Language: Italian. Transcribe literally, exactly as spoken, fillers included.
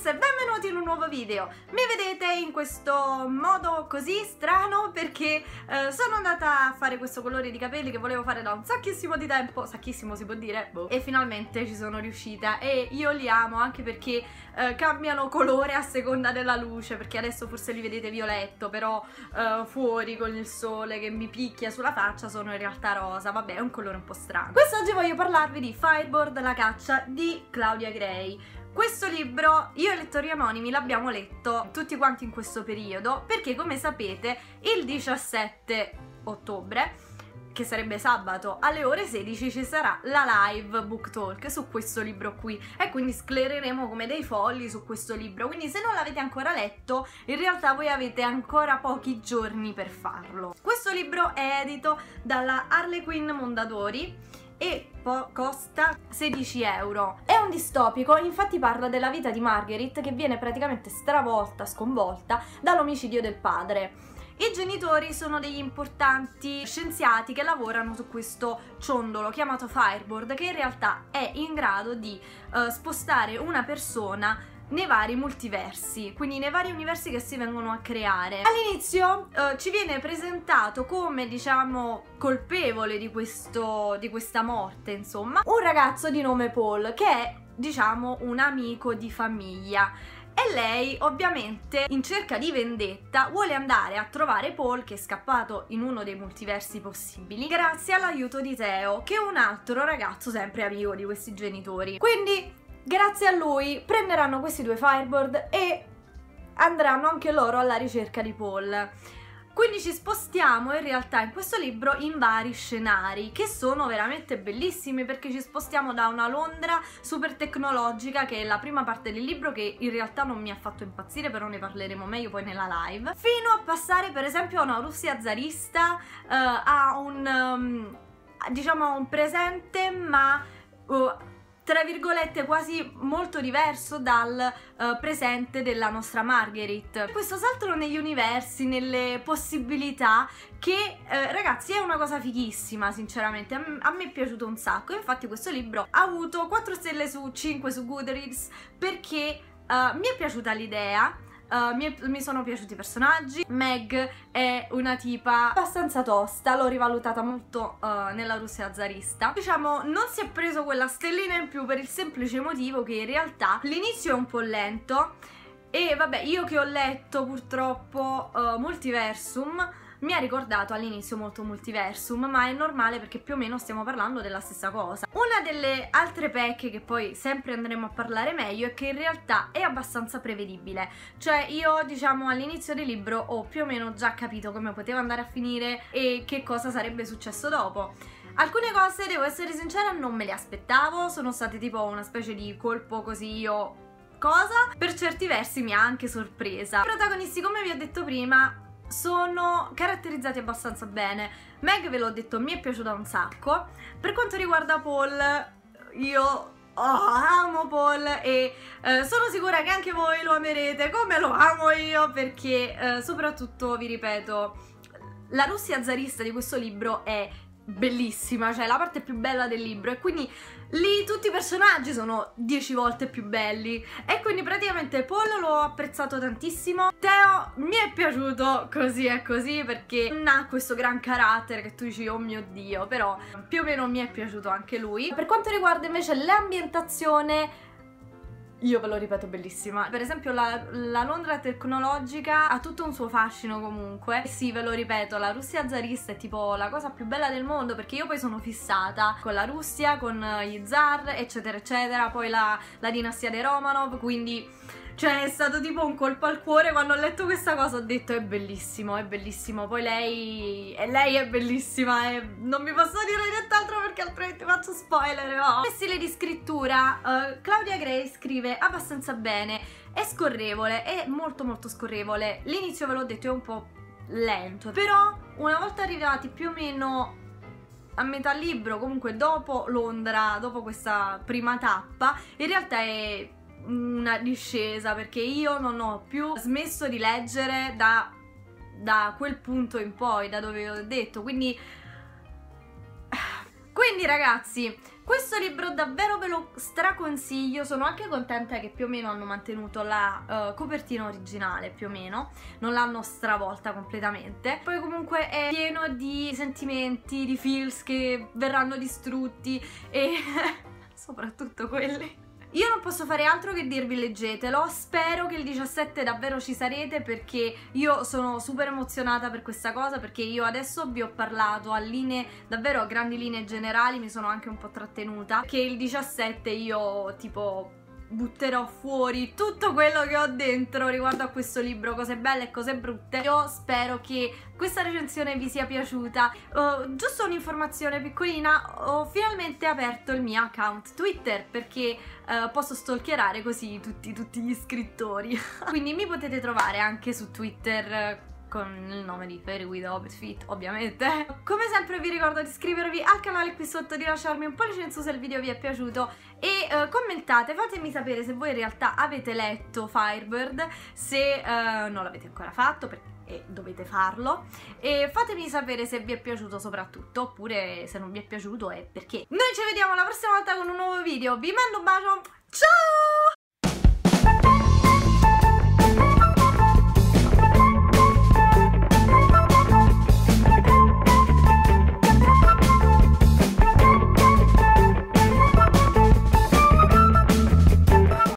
Friends e benvenuti in un nuovo video. Mi vedete in questo modo così strano perché eh, sono andata a fare questo colore di capelli che volevo fare da un sacchissimo di tempo, sacchissimo si può dire, boh, e finalmente ci sono riuscita e io li amo anche perché eh, cambiano colore a seconda della luce, perché adesso forse li vedete violetto, però eh, fuori con il sole che mi picchia sulla faccia sono in realtà rosa, vabbè è un colore un po' strano. Quest'oggi voglio parlarvi di Firebird, la caccia di Claudia Gray. Questo libro io e Lettori Anonimi l'abbiamo letto tutti quanti in questo periodo perché, come sapete, il diciassette ottobre, che sarebbe sabato, alle ore sedici ci sarà la live book talk su questo libro qui e quindi sclereremo come dei folli su questo libro, quindi se non l'avete ancora letto in realtà voi avete ancora pochi giorni per farlo. Questo libro è edito dalla Harlequin Mondadori e costa sedici euro. È un distopico, infatti parla della vita di Marguerite che viene praticamente stravolta, sconvolta dall'omicidio del padre. I genitori sono degli importanti scienziati che lavorano su questo ciondolo chiamato Firebird, che in realtà è in grado di eh, spostare una persona nei vari multiversi, quindi nei vari universi che si vengono a creare. All'inizio eh, ci viene presentato come, diciamo, colpevole di, questo, di questa morte, insomma, un ragazzo di nome Paul, che è, diciamo, un amico di famiglia. E lei, ovviamente, in cerca di vendetta, vuole andare a trovare Paul, che è scappato in uno dei multiversi possibili, grazie all'aiuto di Theo, che è un altro ragazzo sempre amico di questi genitori. Quindi, grazie a lui prenderanno questi due Firebird e andranno anche loro alla ricerca di Paul. Quindi ci spostiamo in realtà in questo libro in vari scenari che sono veramente bellissimi, perché ci spostiamo da una Londra super tecnologica, che è la prima parte del libro, che in realtà non mi ha fatto impazzire, però ne parleremo meglio poi nella live, fino a passare per esempio a una Russia zarista, eh, a un um, diciamo a un presente ma... Uh, tra virgolette quasi molto diverso dal uh, presente della nostra Marguerite. Questo salto negli universi, nelle possibilità, che eh, ragazzi è una cosa fighissima, sinceramente a, a me è piaciuto un sacco. Infatti questo libro ha avuto quattro stelle su cinque su Goodreads perché uh, mi è piaciuta l'idea. Uh, mi, è, mi sono piaciuti i personaggi. Meg è una tipa abbastanza tosta, l'ho rivalutata molto uh, nella Russia zarista. Diciamo, non si è preso quella stellina in più per il semplice motivo che in realtà l'inizio è un po' lento e vabbè, io che ho letto purtroppo uh, Multiversum mi ha ricordato all'inizio molto Multiversum, ma è normale perché più o meno stiamo parlando della stessa cosa. Una delle altre pecche che poi sempre andremo a parlare meglio è che in realtà è abbastanza prevedibile, cioè io, diciamo, all'inizio del libro ho più o meno già capito come poteva andare a finire e che cosa sarebbe successo dopo. Alcune cose, devo essere sincera, non me le aspettavo, sono state tipo una specie di colpo così io... cosa? Per certi versi mi ha anche sorpresa. I protagonisti, come vi ho detto prima, sono caratterizzati abbastanza bene. Meg, ve l'ho detto, mi è piaciuta un sacco. Per quanto riguarda Paul, io oh, amo Paul e eh, sono sicura che anche voi lo amerete come lo amo io, perché eh, soprattutto, vi ripeto, la Russia zarista di questo libro è bellissima, cioè la parte più bella del libro, e quindi lì tutti i personaggi sono dieci volte più belli e quindi praticamente Paul l'ho apprezzato tantissimo. Theo mi è piaciuto così e così perché non ha questo gran carattere che tu dici oh mio dio, però più o meno mi è piaciuto anche lui. Per quanto riguarda invece l'ambientazione, io ve lo ripeto, bellissima. Per esempio la, la Londra tecnologica ha tutto un suo fascino comunque. Sì, ve lo ripeto, la Russia zarista è tipo la cosa più bella del mondo, perché io poi sono fissata con la Russia, con gli zar, eccetera eccetera. Poi la, la dinastia dei Romanov, quindi cioè è stato tipo un colpo al cuore quando ho letto questa cosa, ho detto è bellissimo, è bellissimo. Poi lei, e lei è bellissima e non mi posso dire nient'altro perché altrimenti faccio spoiler, no? Nel stile di scrittura uh, Claudia Gray scrive abbastanza bene, è scorrevole, è molto molto scorrevole. L'inizio, ve l'ho detto, è un po' lento, però una volta arrivati più o meno a metà libro, comunque dopo Londra, dopo questa prima tappa, in realtà è una discesa, perché io non ho più smesso di leggere da, da quel punto in poi, da dove ho detto, quindi quindi ragazzi Questo libro davvero ve lo straconsiglio, sono anche contenta che più o meno hanno mantenuto la uh, copertina originale, più o meno, non l'hanno stravolta completamente. Poi comunque è pieno di sentimenti, di feels che verranno distrutti e soprattutto quelli. Io non posso fare altro che dirvi leggetelo, spero che il diciassette davvero ci sarete perché io sono super emozionata per questa cosa, perché io adesso vi ho parlato a linee, davvero a grandi linee generali, mi sono anche un po' trattenuta, che il diciassette io tipo butterò fuori tutto quello che ho dentro riguardo a questo libro, cose belle e cose brutte. Io spero che questa recensione vi sia piaciuta. Uh, giusto un'informazione piccolina, ho finalmente aperto il mio account Twitter perché uh, posso stalkerare così tutti, tutti gli scrittori. Quindi mi potete trovare anche su Twitter con il nome di Fairy With Hobbit Feet, ovviamente. Come sempre vi ricordo di iscrivervi al canale qui sotto, di lasciarmi un pollice in su se il video vi è piaciuto e eh, commentate, fatemi sapere se voi in realtà avete letto Firebird, se eh, non l'avete ancora fatto perché eh, dovete farlo, e fatemi sapere se vi è piaciuto soprattutto, oppure se non vi è piaciuto e perché. Noi ci vediamo la prossima volta con un nuovo video, vi mando un bacio, ciao!